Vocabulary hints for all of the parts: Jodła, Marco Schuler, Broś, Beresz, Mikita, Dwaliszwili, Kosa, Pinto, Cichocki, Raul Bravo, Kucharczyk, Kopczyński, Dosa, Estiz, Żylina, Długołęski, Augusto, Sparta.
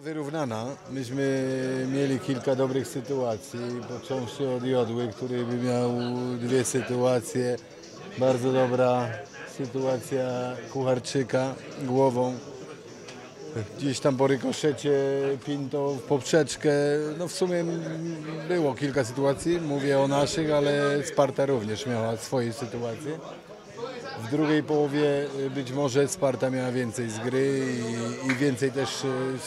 Wyrównana. Myśmy mieli kilka dobrych sytuacji, począwszy od Jodły, który by miał dwie sytuacje. Bardzo dobra sytuacja Kucharczyka głową. Gdzieś tam po rykoszecie Pinto w poprzeczkę. No w sumie było kilka sytuacji, mówię o naszych, ale Sparta również miała swoje sytuacje. W drugiej połowie być może Sparta miała więcej z gry i więcej też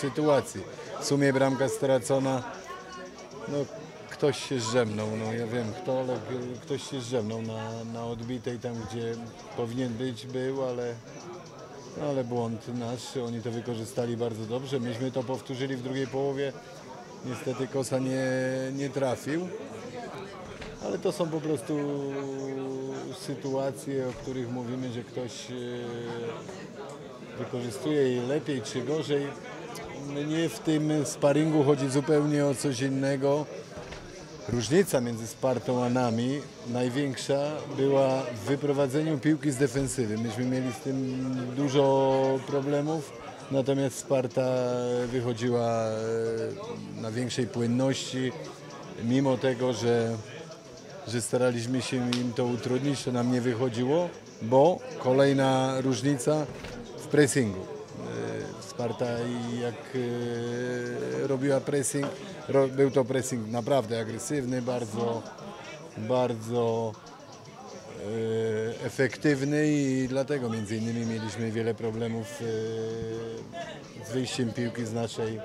sytuacji. W sumie bramka stracona, no ktoś się zdrzemnął, no ja wiem kto, ale ktoś się zdrzemnął na odbitej tam, gdzie powinien być, był, ale błąd nasz, oni to wykorzystali bardzo dobrze. Myśmy to powtórzyli w drugiej połowie, niestety Kosa nie trafił, ale to są po prostu sytuacje, o których mówimy, że ktoś wykorzystuje jej lepiej czy gorzej. Mnie w tym sparingu chodzi zupełnie o coś innego. Różnica między Spartą a nami największa była w wyprowadzeniu piłki z defensywy. Myśmy mieli z tym dużo problemów, natomiast Sparta wychodziła na większej płynności, mimo tego, że staraliśmy się im to utrudnić, to nam nie wychodziło, bo kolejna różnica w pressingu. Sparta jak robiła pressing, był to pressing naprawdę agresywny, bardzo efektywny i dlatego między innymi mieliśmy wiele problemów z wyjściem piłki z naszej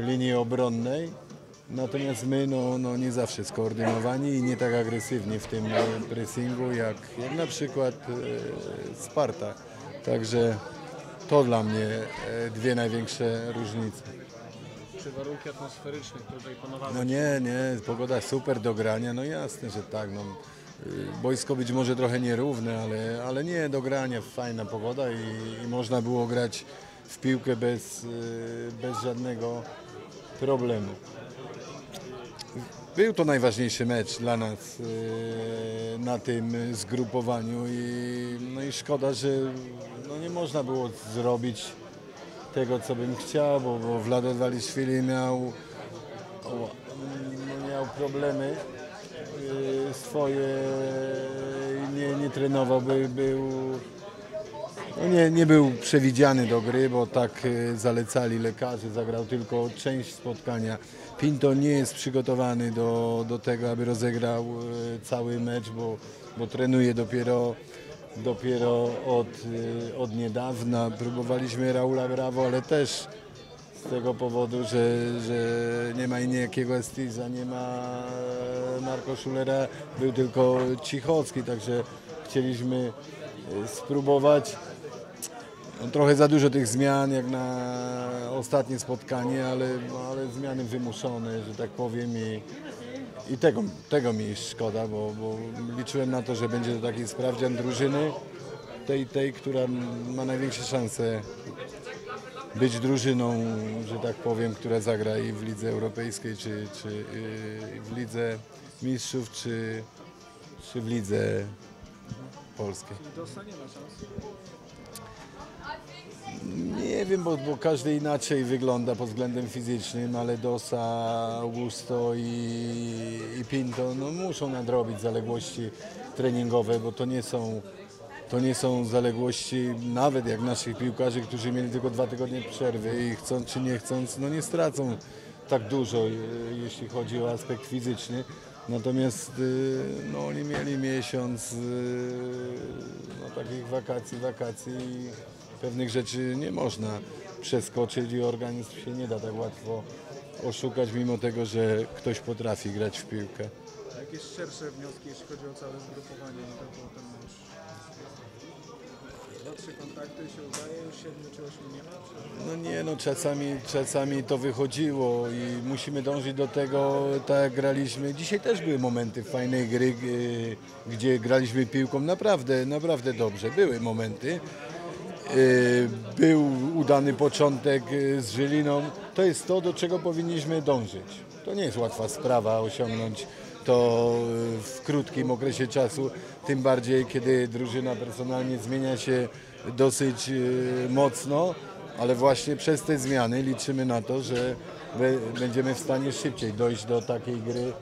linii obronnej. Natomiast my no nie zawsze skoordynowani i nie tak agresywni w tym pressingu jak na przykład Sparta. Także to dla mnie dwie największe różnice. Czy warunki atmosferyczne tutaj panowały? No nie, pogoda super do grania, no jasne, że tak. No, boisko być może trochę nierówne, ale nie do grania, fajna pogoda i można było grać w piłkę bez żadnego problemu. Był to najważniejszy mecz dla nas na tym zgrupowaniu i szkoda, że nie można było zrobić tego, co bym chciał, bo Vlado Dwaliszwili miał problemy swoje, nie trenował, nie był przewidziany do gry, bo tak zalecali lekarze, zagrał tylko część spotkania. Pinto nie jest przygotowany do tego, aby rozegrał cały mecz, bo trenuje dopiero od niedawna. Próbowaliśmy Raula Bravo, ale też z tego powodu, że nie ma niejakiego Estiza, nie ma Marco Schulera, był tylko Cichocki, także chcieliśmy spróbować. Trochę za dużo tych zmian jak na ostatnie spotkanie, ale zmiany wymuszone, że tak powiem i tego mi szkoda, bo liczyłem na to, że będzie to taki sprawdzian drużyny, tej, która ma największe szanse być drużyną, że tak powiem, która zagra i w Lidze Europejskiej, czy w Lidze Mistrzów, czy w Lidze Polskiej. Dosa nie ma szans. Nie wiem, bo każdy inaczej wygląda pod względem fizycznym, ale Dosa, Augusto i Pinto muszą nadrobić zaległości treningowe, bo to nie są zaległości nawet jak naszych piłkarzy, którzy mieli tylko 2 tygodnie przerwy i chcąc czy nie chcąc, nie stracą tak dużo, jeśli chodzi o aspekt fizyczny. Natomiast oni mieli miesiąc takich wakacji. Pewnych rzeczy nie można przeskoczyć i organizm się nie da tak łatwo oszukać, mimo tego, że ktoś potrafi grać w piłkę. A jakieś szersze wnioski, jeśli chodzi o całe zgrupowanie, to było ten mecz? 2-3 kontakty się udaje, już 7 czy 8 nie ma? Czy... Czasami to wychodziło i musimy dążyć do tego, tak jak graliśmy. Dzisiaj też były momenty fajnej gry, gdzie graliśmy piłką naprawdę dobrze. Były momenty. Był udany początek z Żyliną. To jest to, do czego powinniśmy dążyć. To nie jest łatwa sprawa osiągnąć to w krótkim okresie czasu, tym bardziej, kiedy drużyna personalnie zmienia się dosyć mocno ale właśnie przez te zmiany liczymy na to, że będziemy w stanie szybciej dojść do takiej gry,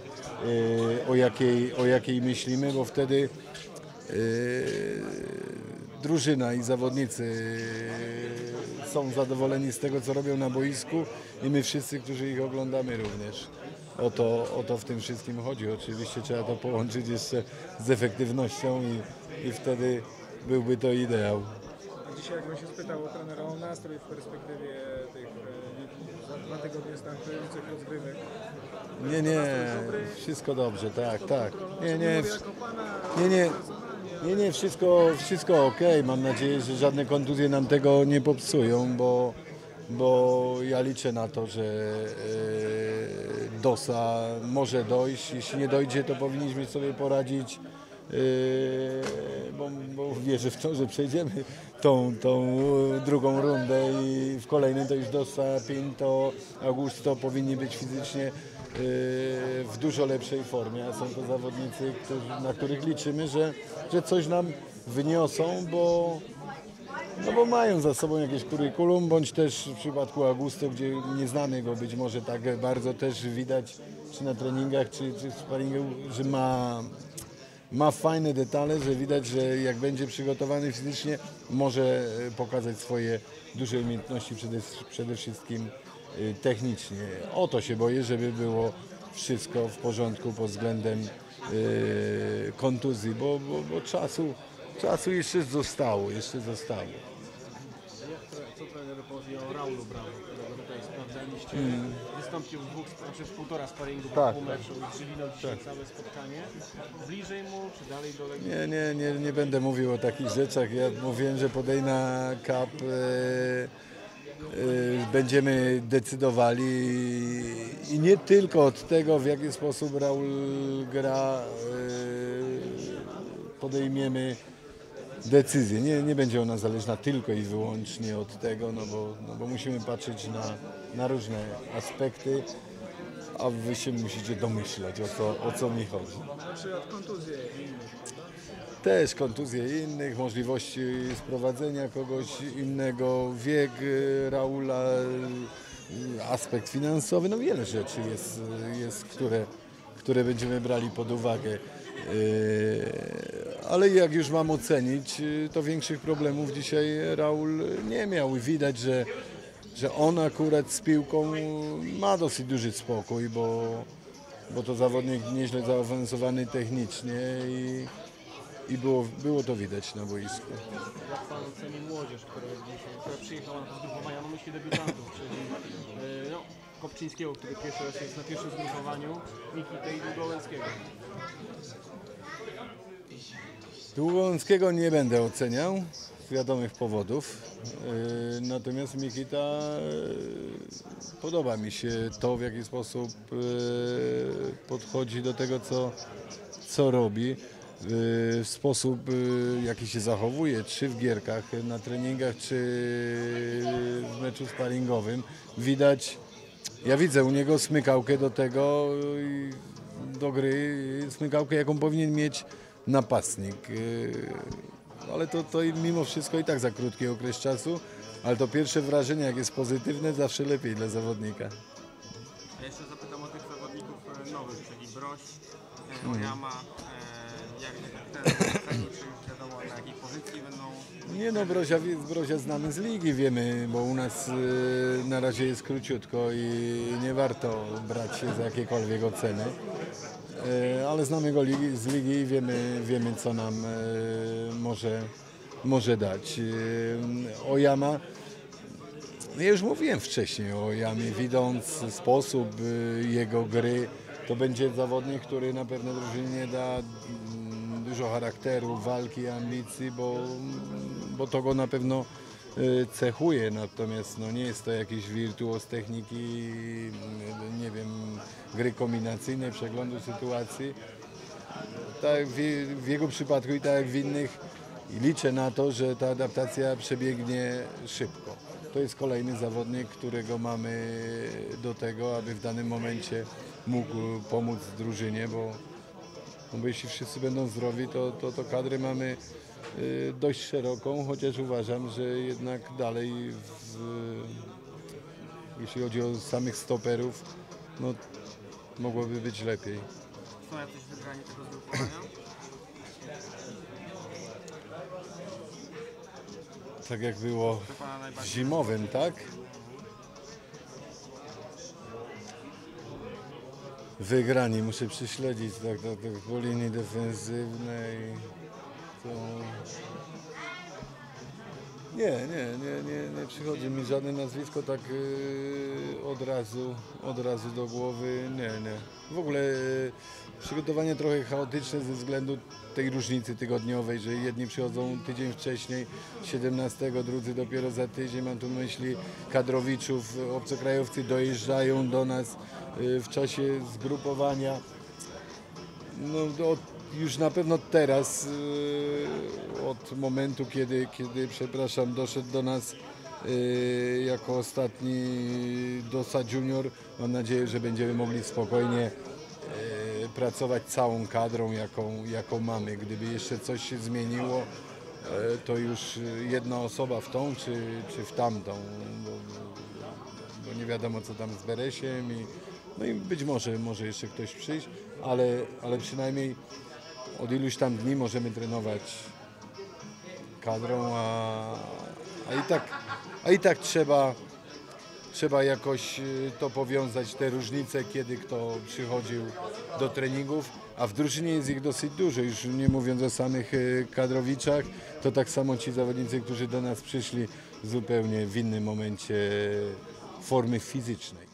o jakiej myślimy, bo wtedy drużyna i zawodnicy są zadowoleni z tego, co robią na boisku i my wszyscy, którzy ich oglądamy również. O to w tym wszystkim chodzi. Oczywiście trzeba to połączyć jeszcze z efektywnością i wtedy byłby to ideał. A dzisiaj jakbym się spytał o trenera o nastrój w perspektywie tych 2 tygodnie startujących rozgrywek. Nie, wszystko dobrze, tak. Nie, wszystko ok. Mam nadzieję, że żadne kontuzje nam tego nie popsują, bo ja liczę na to, że Dosa może dojść. Jeśli nie dojdzie, to powinniśmy sobie poradzić, bo wierzę w to, że przejdziemy tą drugą rundę i w kolejnym to już Dosa, Pinto, Augusto powinni być fizycznie w dużo lepszej formie, a są to zawodnicy, na których liczymy, że coś nam wyniosą, bo mają za sobą jakieś kurykulum, bądź też w przypadku Augusto, gdzie nie znamy go być może tak bardzo, też widać czy na treningach, czy w sparingu, że ma fajne detale, że widać, że jak będzie przygotowany fizycznie, może pokazać swoje duże umiejętności przede wszystkim technicznie. O to się boję, żeby było wszystko w porządku pod względem kontuzji, bo czasu jeszcze zostało. Co trener powie o Raulu Bravo, którego tutaj sprawdzaliście? Wystąpił w 1,5 sparingu po półmeczu i Żyliną dzisiaj całe spotkanie. Bliżej mu czy dalej doległ? Nie, będę mówił o takich rzeczach. Ja mówiłem, że podejdę na kap. Będziemy decydowali i nie tylko od tego, w jaki sposób Raul gra, podejmiemy decyzję. Nie będzie ona zależna tylko i wyłącznie od tego, no bo musimy patrzeć na różne aspekty, a wy się musicie domyślać, o co mi chodzi. Też kontuzje innych, możliwości sprowadzenia kogoś innego, wiek Raula, aspekt finansowy, no wiele rzeczy jest które będziemy brali pod uwagę. Ale jak już mam ocenić, to większych problemów dzisiaj Raul nie miał. Widać, że on akurat z piłką ma dosyć duży spokój, bo to zawodnik nieźle zaawansowany technicznie i było to widać na boisku. Jak pan oceni młodzież, która przyjechała na zgrupowania, mam myśli debiutantów, czyli Kopczyńskiego, który pierwszy raz jest na pierwszym zgrupowaniu, Mikity i Długołęskiego? Długołęskiego nie będę oceniał z wiadomych powodów, natomiast Mikita, podoba mi się to, w jaki sposób podchodzi do tego, co robi, w sposób, jaki się zachowuje, czy w gierkach, na treningach, czy w meczu sparingowym. Widać, ja widzę u niego smykałkę do tego, do gry, smykałkę, jaką powinien mieć napastnik. Ale to mimo wszystko i tak za krótki okres czasu, ale to pierwsze wrażenie, jak jest pozytywne, zawsze lepiej dla zawodnika. Ja jeszcze zapytam o tych zawodników nowych, czyli Broś, Jama, na jakiej pozycji będą... Nie no, Brosia znamy z ligi, wiemy, bo u nas na razie jest króciutko i nie warto brać się za jakiekolwiek oceny. Ale znamy go z ligi i wiemy, co nam może dać. O Jama, ja już mówiłem wcześniej o Jamie, widząc sposób jego gry, to będzie zawodnik, który na pewno drużynie da dużo charakteru, walki, ambicji, bo to go na pewno cechuje, natomiast nie jest to jakiś wirtuoz techniki, nie wiem, gry kombinacyjnej, przeglądu sytuacji. Tak w jego przypadku i tak jak w innych liczę na to, że ta adaptacja przebiegnie szybko. To jest kolejny zawodnik, którego mamy do tego, aby w danym momencie mógł pomóc drużynie, bo jeśli wszyscy będą zdrowi, to kadry mamy dość szeroką, chociaż uważam, że jednak dalej, jeśli chodzi o samych stoperów, no, mogłoby być lepiej. Są jakieś wygranie tego zgrupowania? Tak jak było w zimowym, tak? Wygrani muszę prześledzić tak po linii defensywnej. To... Nie przychodzi mi żadne nazwisko tak od razu do głowy, nie. W ogóle przygotowanie trochę chaotyczne ze względu tej różnicy tygodniowej, że jedni przychodzą tydzień wcześniej, 17, drudzy dopiero za tydzień, mam tu myśli kadrowiczów, obcokrajowcy dojeżdżają do nas w czasie zgrupowania. No, już na pewno teraz, od momentu, kiedy przepraszam, doszedł do nas jako ostatni Dosa Junior, mam nadzieję, że będziemy mogli spokojnie pracować całą kadrą, jaką mamy. Gdyby jeszcze coś się zmieniło, to już jedna osoba w tą czy w tamtą, bo nie wiadomo, co tam z Beresiem i, no i być może jeszcze ktoś przyjść, ale przynajmniej od iluś tam dni możemy trenować kadrą, a i tak trzeba jakoś to powiązać, te różnice, kiedy kto przychodził do treningów, a w drużynie jest ich dosyć dużo, już nie mówiąc o samych kadrowiczach, to tak samo ci zawodnicy, którzy do nas przyszli zupełnie w innym momencie formy fizycznej.